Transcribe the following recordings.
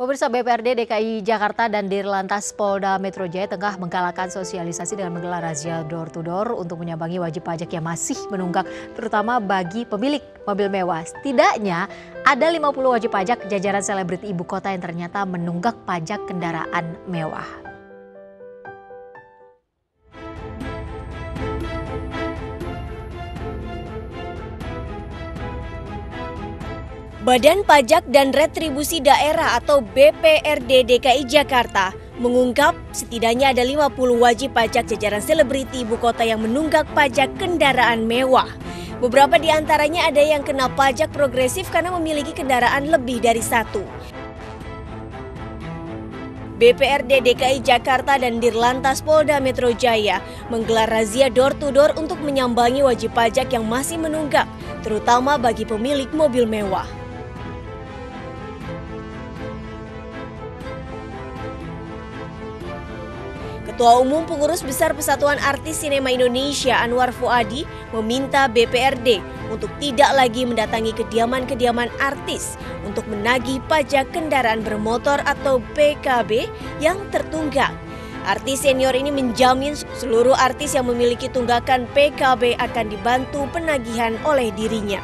Pemirsa, BPRD DKI Jakarta dan Dirlantas Polda Metro Jaya tengah menggalakkan sosialisasi dengan menggelar razia door to door untuk menyambangi wajib pajak yang masih menunggak, terutama bagi pemilik mobil mewah. Setidaknya ada 50 wajib pajak jajaran selebriti ibu kota yang ternyata menunggak pajak kendaraan mewah. Badan Pajak dan Retribusi Daerah atau BPRD DKI Jakarta mengungkap setidaknya ada 50 wajib pajak jajaran selebriti ibu kota yang menunggak pajak kendaraan mewah. Beberapa di antaranya ada yang kena pajak progresif karena memiliki kendaraan lebih dari satu. BPRD DKI Jakarta dan Dirlantas Polda Metro Jaya menggelar razia door to door untuk menyambangi wajib pajak yang masih menunggak, terutama bagi pemilik mobil mewah. Ketua Umum Pengurus Besar Persatuan Artis Sinema Indonesia Anwar Fuadi meminta BPRD untuk tidak lagi mendatangi kediaman-kediaman artis untuk menagih pajak kendaraan bermotor atau PKB yang tertunggak. Artis senior ini menjamin seluruh artis yang memiliki tunggakan PKB akan dibantu penagihan oleh dirinya.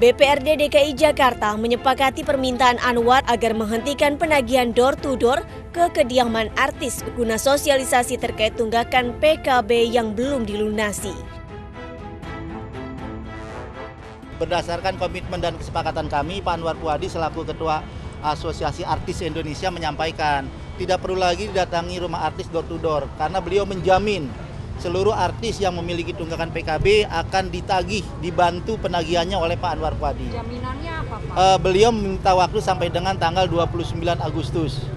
BPRD DKI Jakarta menyepakati permintaan Anwar agar menghentikan penagihan door-to-door ke kediaman artis guna sosialisasi terkait tunggakan PKB yang belum dilunasi. Berdasarkan komitmen dan kesepakatan kami, Pak Anwar Fuadi selaku Ketua Asosiasi Artis Indonesia menyampaikan tidak perlu lagi didatangi rumah artis door-to-door karena beliau menjamin seluruh artis yang memiliki tunggakan PKB akan ditagih, dibantu penagihannya oleh Pak Anwar Fuadi. Jaminannya apa, Pak? Beliau meminta waktu sampai dengan tanggal 29 Agustus.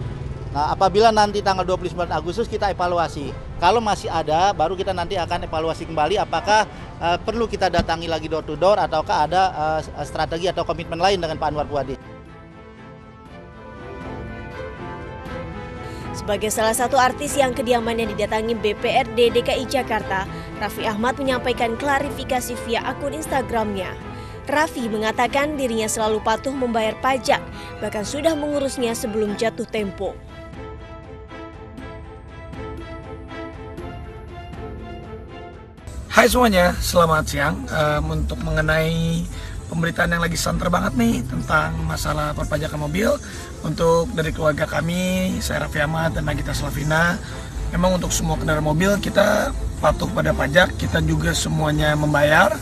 Nah, apabila nanti tanggal 29 Agustus kita evaluasi. Kalau masih ada, baru kita nanti akan evaluasi kembali apakah perlu kita datangi lagi door to door ataukah ada strategi atau komitmen lain dengan Pak Anwar Fuadi. Sebagai salah satu artis yang kediamannya didatangi BPRD DKI Jakarta, Raffi Ahmad menyampaikan klarifikasi via akun Instagramnya. Raffi mengatakan dirinya selalu patuh membayar pajak, bahkan sudah mengurusnya sebelum jatuh tempo. Hai semuanya, selamat siang. Untuk mengenai pemberitaan yang lagi santer banget nih tentang masalah perpajakan mobil, untuk dari keluarga kami, saya Raffi Ahmad dan Nagita Slavina, memang untuk semua kendaraan mobil kita patuh pada pajak, kita juga semuanya membayar.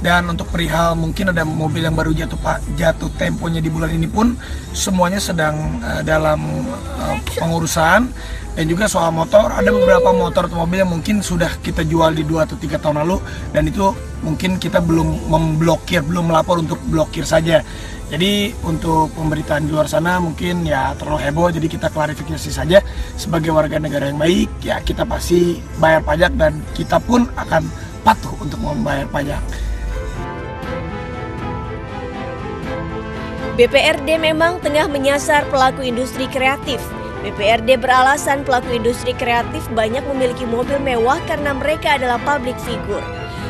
Dan untuk perihal mungkin ada mobil yang baru jatuh temponya di bulan ini pun semuanya sedang dalam pengurusan. Dan juga soal motor, ada beberapa motor atau mobil yang mungkin sudah kita jual di 2 atau 3 tahun lalu, dan itu mungkin kita belum memblokir, belum melapor untuk blokir saja. Jadi untuk pemberitaan di luar sana mungkin ya terlalu heboh, jadi kita klarifikasi saja. Sebagai warga negara yang baik, ya kita pasti bayar pajak dan kita pun akan patuh untuk membayar pajak. BPRD memang tengah menyasar pelaku industri kreatif. BPRD beralasan pelaku industri kreatif banyak memiliki mobil mewah karena mereka adalah public figure.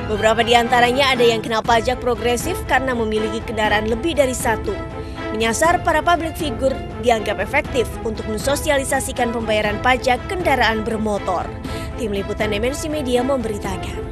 Beberapa di antaranya ada yang kena pajak progresif karena memiliki kendaraan lebih dari satu. Menyasar para public figure dianggap efektif untuk mensosialisasikan pembayaran pajak kendaraan bermotor. Tim Liputan MNC Media memberitakan.